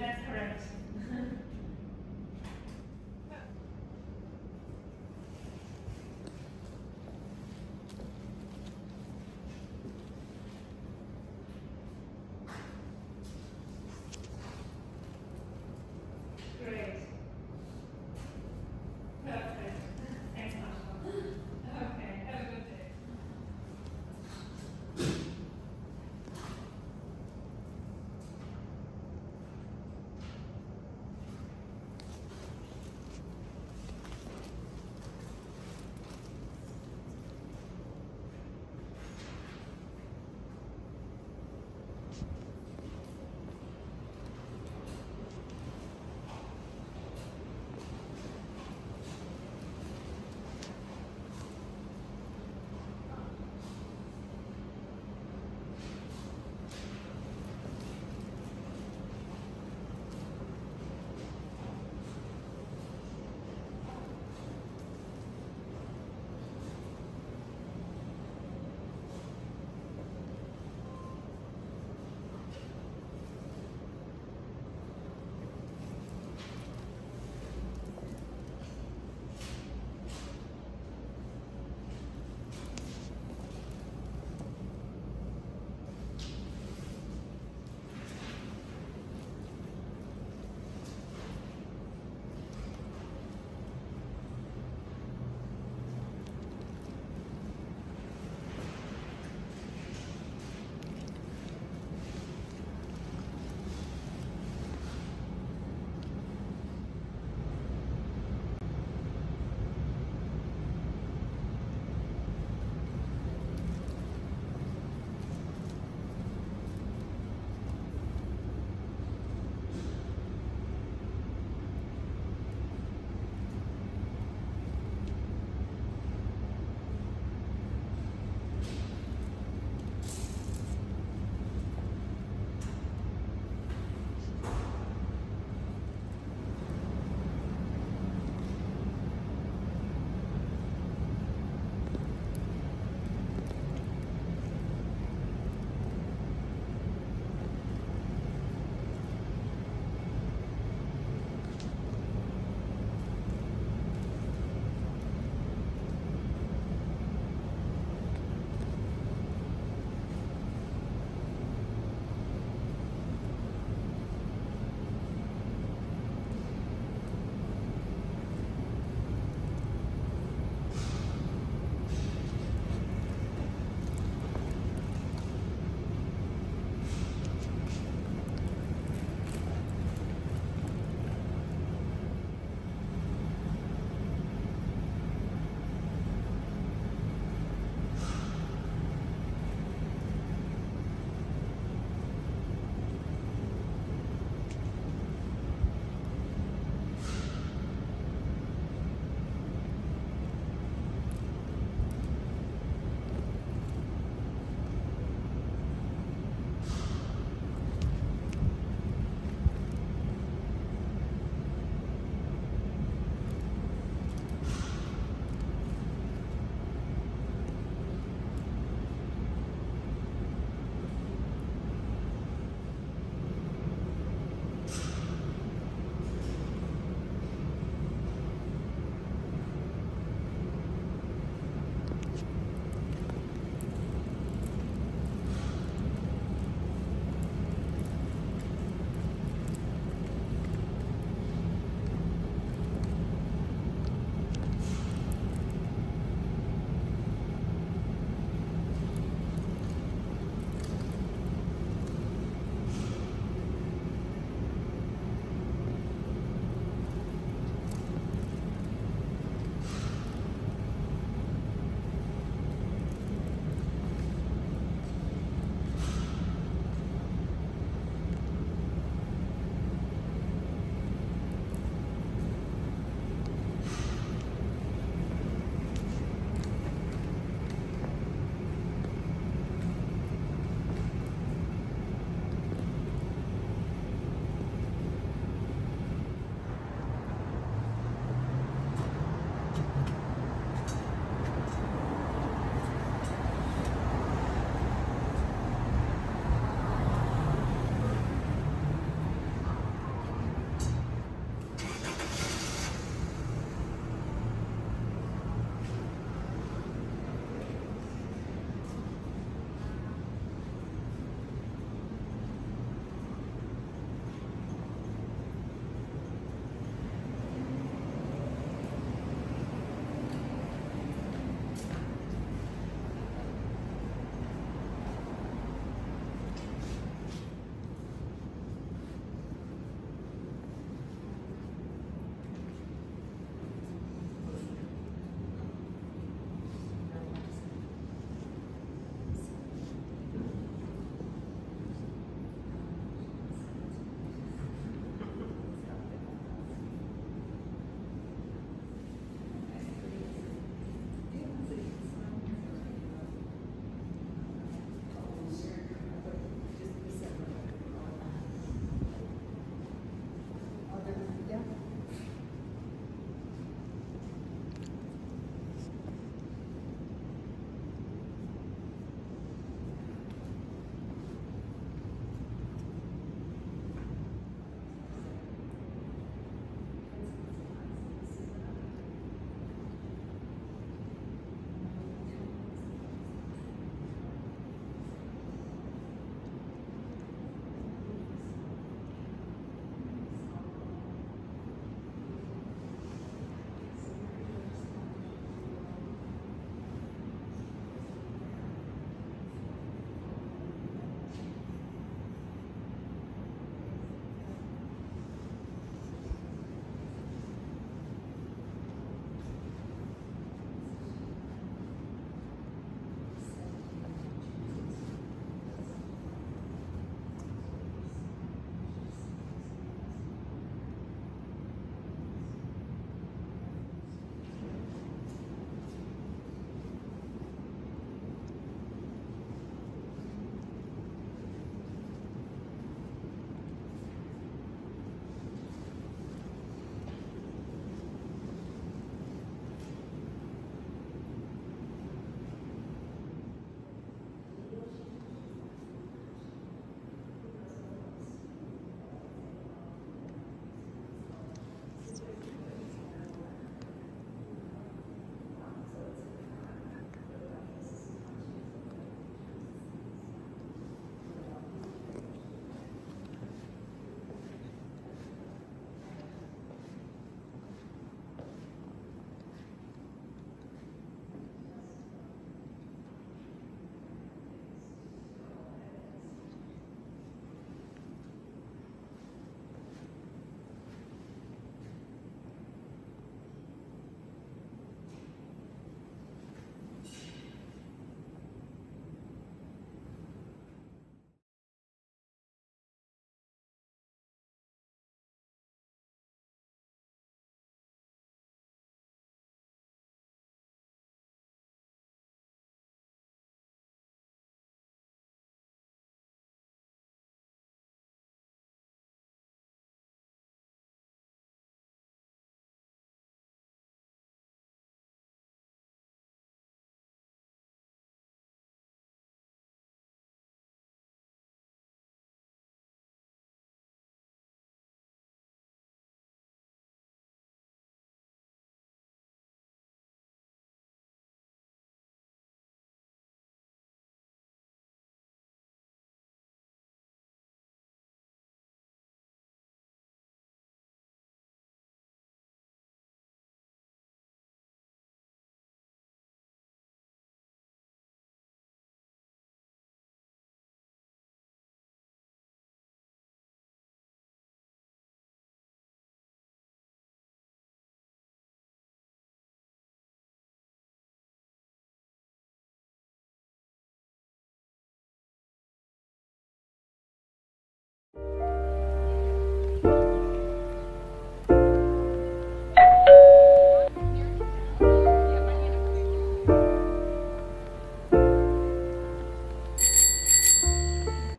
That's correct.